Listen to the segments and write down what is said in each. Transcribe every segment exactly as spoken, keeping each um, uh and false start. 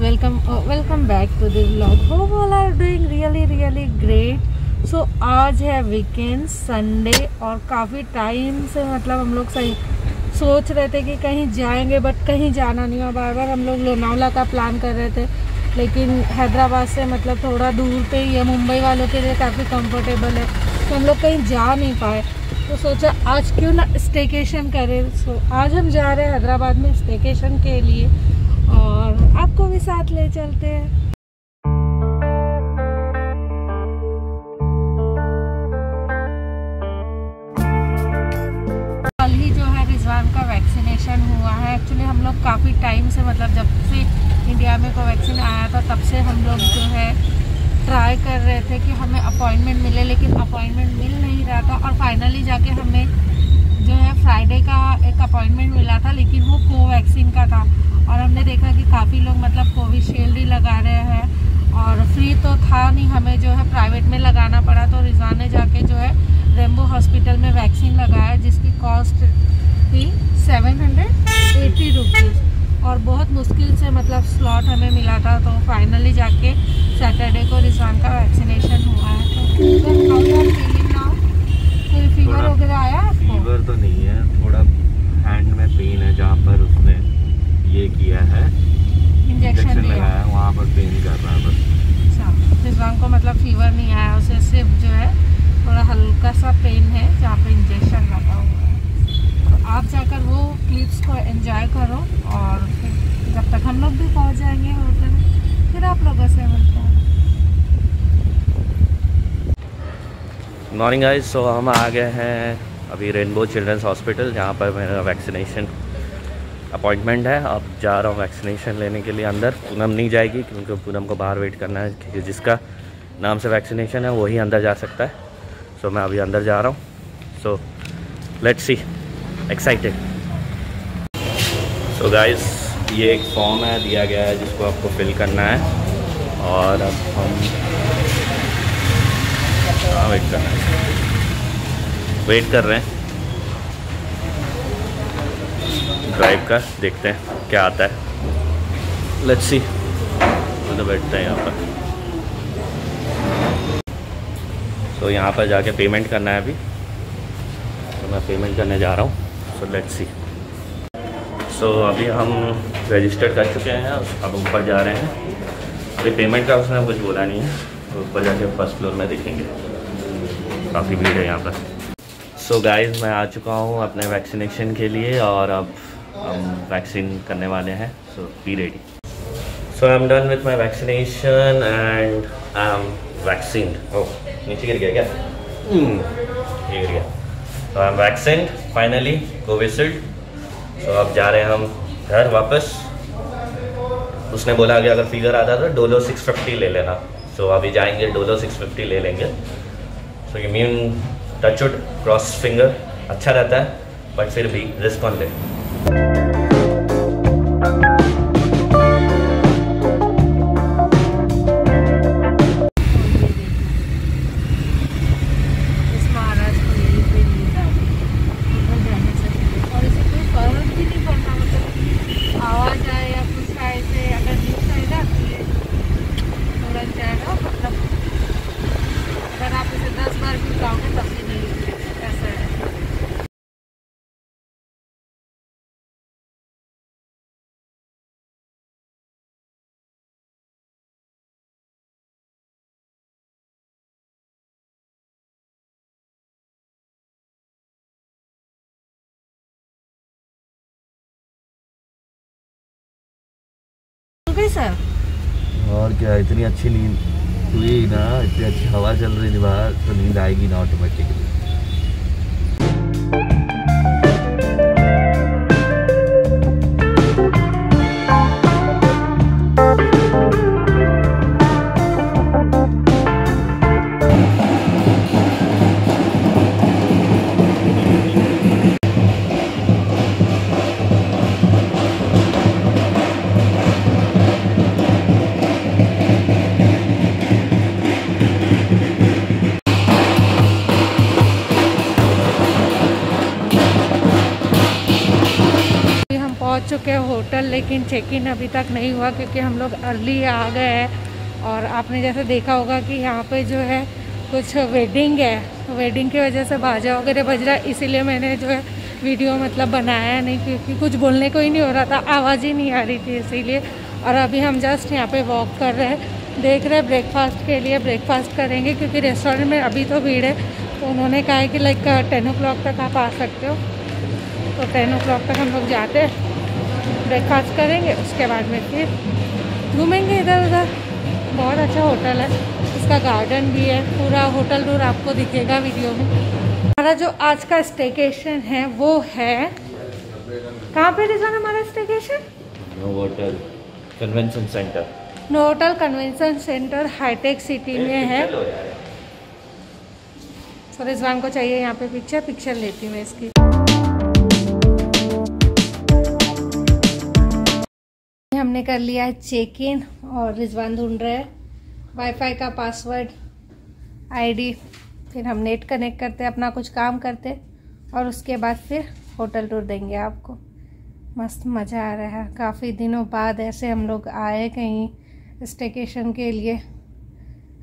welcome uh, welcome back to the vlog. Hope all are doing really really great. So आज है weekend Sunday और काफ़ी time से मतलब हम लोग सही सोच रहे थे कि कहीं जाएंगे बट कहीं जाना नहीं हुआ। बार बार हम लोग लोनावला का प्लान कर रहे थे लेकिन हैदराबाद से मतलब थोड़ा दूर पे ही है, मुंबई वालों के लिए काफ़ी कंफर्टेबल है तो हम लोग कहीं जा नहीं पाए। तो सोचा आज क्यों ना स्टेकेशन करें। सो आज हम जा रहे हैं हैदराबाद में स्टेकेशन के लिए और आपको भी साथ ले चलते हैं। कल ही जो है रिजवान का वैक्सीनेशन हुआ है। एक्चुअली हम लोग काफ़ी टाइम से मतलब जब से इंडिया में कोवैक्सीन आया था तब से हम लोग जो है ट्राई कर रहे थे कि हमें अपॉइंटमेंट मिले लेकिन अपॉइंटमेंट मिल नहीं रहा था और फाइनली जाके हमें जो है फ्राइडे का एक अपॉइंटमेंट मिला था लेकिन वो कोवैक्सीन का था। और हमने देखा कि काफ़ी लोग मतलब कोविशील्ड ही लगा रहे हैं और फ्री तो था नहीं, हमें जो है प्राइवेट में लगाना पड़ा। तो रिजवान ने जाके जो है रेम्बो हॉस्पिटल में वैक्सीन लगाया जिसकी कॉस्ट थी सेवन हंड्रेड एटी रुपीज़ और बहुत मुश्किल से मतलब स्लॉट हमें मिला था। तो फाइनली जाके सैटरडे को रिजवान का वैक्सीनेशन हुआ है। तो फीवर वगैरह आया? फीवर तो नहीं है, थोड़ा हैंड में पेन है जहाँ पर उसने ये किया है इंजेक्शन लगाया वहाँ पर पेन कर रहा है बस। अच्छा, रिजवान को मतलब फीवर नहीं आया, उसे सिर्फ जो है थोड़ा हल्का सा पेन है जहाँ पे इंजेक्शन लगा हुआ है। तो आप जाकर वो क्लिप्स को एंजॉय करो और फिर जब तक हम लोग भी पहुँच जाएंगे होटल फिर आप लोगों से मिलते हैं। मॉर्निंग गाइस, सो हम आ गए हैं अभी रेनबो चिल्ड्रंस हॉस्पिटल जहाँ पर मेरा वैक्सीनेशन अपॉइंटमेंट है। अब जा रहा हूँ वैक्सीनेशन लेने के लिए अंदर। पूनम नहीं जाएगी क्योंकि पूनम को बाहर वेट करना है क्योंकि जिसका नाम से वैक्सीनेशन है वही अंदर जा सकता है। सो so, मैं अभी अंदर जा रहा हूँ। So let's see, excited. So guys, ये एक फॉर्म है दिया गया है जिसको आपको फिल करना है और अब हम हाँ वेट करना है, वेट कर रहे हैं ड्राइव का, देखते हैं क्या आता है। लेट्स सी, मतलब बैठते हैं यहाँ पर। सो so, यहाँ पर जाके पेमेंट करना है अभी, तो मैं पेमेंट करने जा रहा हूँ। सो लेट्स सी। सो अभी हम रजिस्टर कर चुके हैं, अब ऊपर जा रहे हैं। अभी पेमेंट का उसने कुछ बोला नहीं है, तो ऊपर जाके फर्स्ट फ्लोर में देखेंगे। काफ़ी भीड़ है यहाँ पर। सो so गाइस, मैं आ चुका हूँ अपने वैक्सीनेशन के लिए और अब हम वैक्सीन करने वाले हैं। So be ready. So I am done with my vaccination and I am vaccine. Oh, नीचे गिर गया क्या? गिर गया। So I am vaccine finally Covishield. So अब जा रहे हैं हम घर वापस। उसने बोला कि अगर फीवर आता तो डोलो सिक्स फिफ्टी ले लेना। सो so अभी जाएंगे डोलो सिक्स फिफ्टी ले लेंगे। So so immune touch wood cross finger अच्छा रहता है बट फिर भी रिस्क ऑन ले। सर और क्या, इतनी अच्छी नींद हुई ना, इतनी अच्छी हवा चल रही थी बाहर, तो नींद आएगी ना ऑटोमेटिकली। चुके हैं होटल, लेकिन चेक इन अभी तक नहीं हुआ क्योंकि हम लोग अर्ली आ गए हैं। और आपने जैसे देखा होगा कि यहाँ पे जो है कुछ वेडिंग है, वेडिंग की वजह से बाजा वगैरह बज रहा है, इसीलिए मैंने जो है वीडियो मतलब बनाया नहीं क्योंकि कुछ बोलने को ही नहीं हो रहा था, आवाज़ ही नहीं आ रही थी इसीलिए। और अभी हम जस्ट यहाँ पे वॉक कर रहे हैं, देख रहे हैं ब्रेकफास्ट के लिए, ब्रेकफास्ट करेंगे क्योंकि रेस्टोरेंट में अभी तो भीड़ है। तो उन्होंने कहा है कि लाइक टेन ओ क्लॉक तक आप आ सकते हो, तो टेन ओ क्लॉक तक हम लोग जाते हैं, ब्रेकफास्ट करेंगे, उसके बाद में फिर घूमेंगे इधर उधर। बहुत अच्छा होटल है, इसका गार्डन भी है, पूरा होटल टूर आपको दिखेगा वीडियो में। हमारा जो आज का स्टेकेशन है वो है कहाँ पे रिजवान? हमारा staycation Novotel convention centre, Novotel convention centre हाईटेक सिटी में है। तो रिजवान को चाहिए यहाँ पे पिक्चर, पिक्चर लेती हूँ मैं इसकी। हमने कर लिया है चेक इन और रिजवान ढूंढ रहे हैं वाईफाई का पासवर्ड, आईडी, फिर हम नेट कनेक्ट करते हैं, अपना कुछ काम करते और उसके बाद फिर होटल टूर देंगे आपको। मस्त मज़ा आ रहा है, काफ़ी दिनों बाद ऐसे हम लोग आए कहीं स्टेकेशन के लिए,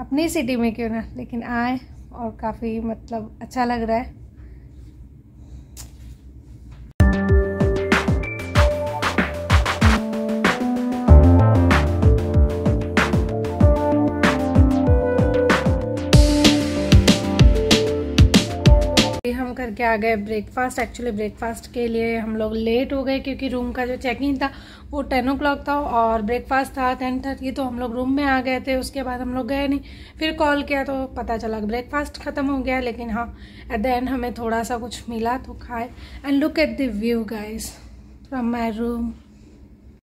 अपनी सिटी में क्यों ना, लेकिन आए और काफ़ी मतलब अच्छा लग रहा है। हम करके आ गए ब्रेकफास्ट। एक्चुअली ब्रेकफास्ट के लिए हम लोग लेट हो गए क्योंकि रूम का जो चेक इन था वो टेन ओ क्लॉक था और ब्रेकफास्ट था टेन थर्टी, तो हम लोग रूम में आ गए थे। उसके बाद हम लोग गए नहीं, फिर कॉल किया तो पता चला ब्रेकफास्ट ख़त्म हो गया, लेकिन हाँ एट द एंड हमें थोड़ा सा कुछ मिला तो खाए। And look at the view guys from my room,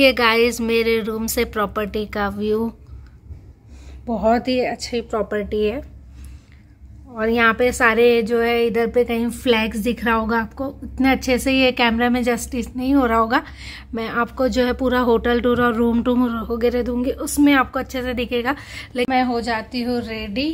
ये गाइज मेरे रूम से प्रॉपर्टी का व्यू, बहुत ही अच्छी प्रॉपर्टी है। और यहाँ पे सारे जो है इधर पे कहीं फ्लैग्स दिख रहा होगा आपको, इतने अच्छे से ये कैमरा में जस्टिस नहीं हो रहा होगा। मैं आपको जो है पूरा होटल टूर और रूम टूर वगैरह दूंगी, उसमें आपको अच्छे से दिखेगा। लेकिन मैं हो जाती हूँ रेडी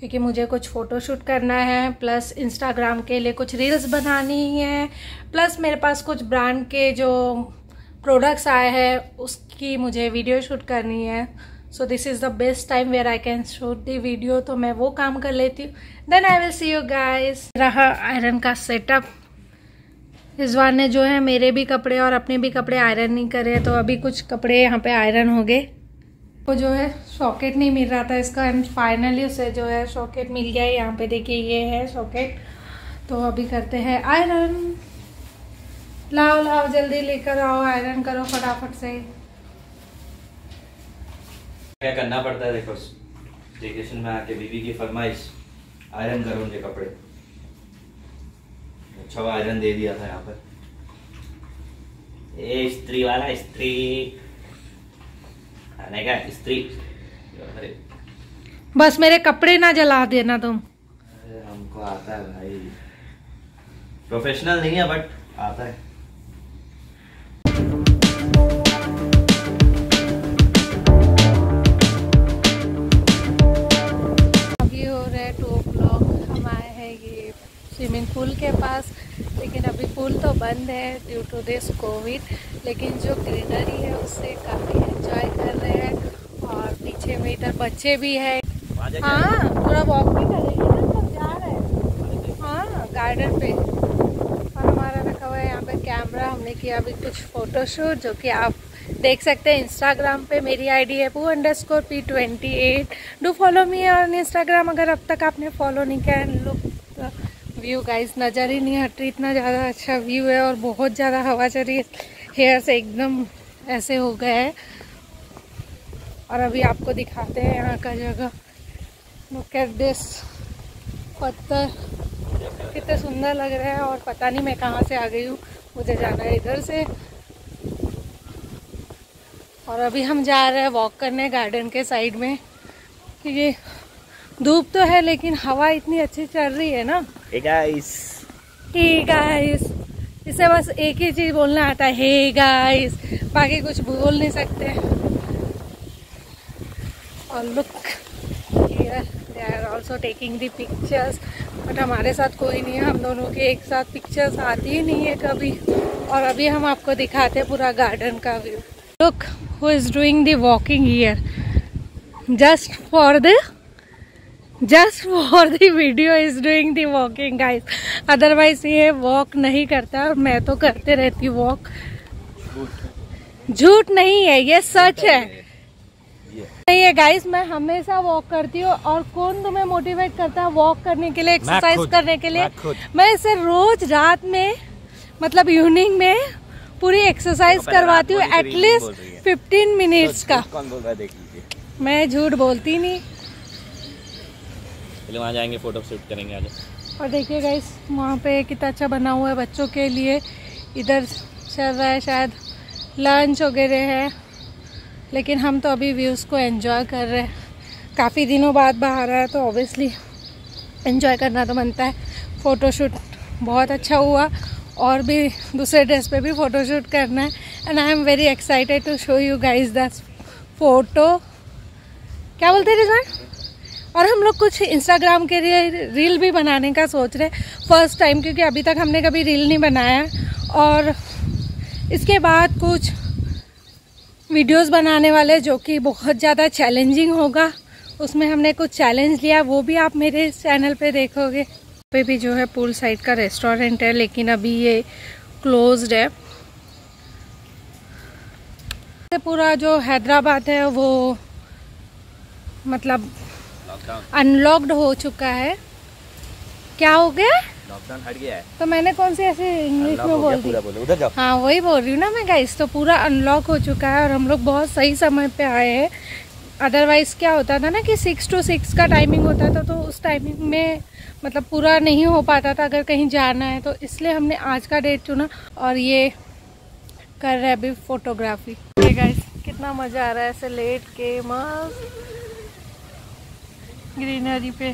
क्योंकि मुझे कुछ फ़ोटोशूट करना है, प्लस इंस्टाग्राम के लिए कुछ रील्स बनानी है, प्लस मेरे पास कुछ ब्रांड के जो प्रोडक्ट्स आए हैं उसकी मुझे वीडियो शूट करनी है। So this is the best time where I can shoot the video, तो मैं वो काम कर लेती हूँ, then I will see you guys. रहा आयरन का सेटअप, रिजवान ने जो है मेरे भी कपड़े और अपने भी कपड़े आयरन नहीं करे, तो अभी कुछ कपड़े यहाँ पे आयरन हो गए। वो जो है सॉकेट नहीं मिल रहा था इसका, एंड फाइनली उसे जो है सॉकेट मिल गया है। यहाँ पे देखिए ये है सॉकेट, तो अभी करते हैं आयरन। लाओ लाओ जल्दी लेकर आओ, आयरन करो फटाफट से। क्या करना पड़ता है देखो, स्टेकेशन में आके बीवी की फरमाइश, आयरन करो उनके कपड़े। अच्छा आयरन दे दिया था यहाँ पर, ये स्त्री वाला स्त्री आने का स्त्री। अरे बस मेरे कपड़े ना जला देना तुम। अरे हमको आता है भाई, प्रोफेशनल नहीं है बट आता है। स्विमिंग पूल के पास, लेकिन अभी पूल तो बंद है ड्यू टू दिस कोविड, लेकिन जो ग्रीनरी है उससे काफ़ी एंजॉय कर रहे हैं। और पीछे में इधर बच्चे भी हैं, हाँ थोड़ा वॉक भी करेंगे ना, सब जा रहे हैं हाँ गार्डन पे। और हमारा रखा हुआ है यहाँ पे कैमरा, हमने किया अभी कुछ फ़ोटोशूट जो कि आप देख सकते हैं इंस्टाग्राम पे। मेरी आईडी है पू underscore P twenty eight, do follow me on Instagram अगर अब तक आपने फॉलो नहीं किया। लुक व्यू गाइस नज़र ही नहीं हट रही, इतना ज़्यादा अच्छा व्यू है और बहुत ज़्यादा हवा चल रही है, हेयर से एकदम ऐसे हो गया है। और अभी आपको दिखाते हैं यहाँ का जगह, लुक एट दिस पत्थर कितना सुंदर लग रहा है। और पता नहीं मैं कहाँ से आ गई हूँ, मुझे जाना है इधर से। और अभी हम जा रहे हैं वॉक करने गार्डन के साइड में, क्योंकि धूप तो है लेकिन हवा इतनी अच्छी चल रही है ना। हे गाइस, हे गाइस, इसे बस एक ही चीज बोलना आता है, हे गाइस, बाकी कुछ बोल नहीं सकते। और look here they are also taking the pictures, but हमारे साथ कोई नहीं है, हम दोनों के एक साथ पिक्चर्स आती ही नहीं है कभी। और अभी हम आपको दिखाते हैं पूरा गार्डन का view. Look who is doing the walking here just for the just for the video is doing the walking guys. Otherwise ये वॉक नहीं करता, और मैं तो करते रहती हूँ वॉक। झूठ नहीं है, ये सच है, नहीं है गाइस। मैं हमेशा वॉक करती हूँ। और कौन तुम्हें मोटिवेट करता है वॉक करने के लिए, एक्सरसाइज करने के लिए? मैं इसे रोज रात में, मतलब इवनिंग में पूरी एक्सरसाइज करवाती हूँ, एटलीस्ट फिफ्टीन मिनट्स का। मैं झूठ बोलती नहीं। वहाँ जाएंगे, फोटो शूट करेंगे आज। और देखिए गाइस, वहाँ पे कितना अच्छा बना हुआ है बच्चों के लिए। इधर चल रहा है शायद लंच वगैरह है, लेकिन हम तो अभी व्यूज़ को एंजॉय कर रहे हैं। काफ़ी दिनों बाद बाहर आया तो ऑब्वियसली एंजॉय करना तो बनता है। फ़ोटोशूट बहुत अच्छा हुआ, और भी दूसरे ड्रेस पे भी फ़ोटोशूट करना है। And I am very excited to show you guys that photo. क्या बोलते हैं रिजवान? और हम लोग कुछ इंस्टाग्राम के लिए रील भी बनाने का सोच रहे हैं फर्स्ट टाइम, क्योंकि अभी तक हमने कभी रील नहीं बनाया। और इसके बाद कुछ वीडियोस बनाने वाले, जो कि बहुत ज़्यादा चैलेंजिंग होगा। उसमें हमने कुछ चैलेंज लिया, वो भी आप मेरे चैनल पे देखोगे। पे भी जो है पूल साइड का रेस्टोरेंट है, लेकिन अभी ये क्लोज्ड है। पूरा जो हैदराबाद है वो मतलब अनलॉक्ड हो चुका है। क्या हो गया? लॉकडाउन हट गया है। तो मैंने कौन सी ऐसे इंग्लिश में बोल दी? हाँ, वही बोल रही हूँ ना मैं गाइस। तो पूरा अनलॉक हो चुका है, और हम लोग बहुत सही समय पे आए हैं। अदरवाइज क्या होता था ना कि सिक्स टू सिक्स का टाइमिंग होता था, तो उस टाइमिंग में मतलब पूरा नहीं हो पाता था अगर कहीं जाना है तो। इसलिए हमने आज का डेट चुना, और ये कर रहे अभी फोटोग्राफी। गाइस कितना मज़ा आ रहा है ऐसे लेट के मस्त ग्रीनरी पे,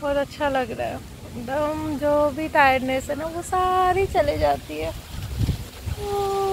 बहुत अच्छा लग रहा है। एकदम जो भी टायर्डनेस है ना वो सारी चले जाती है।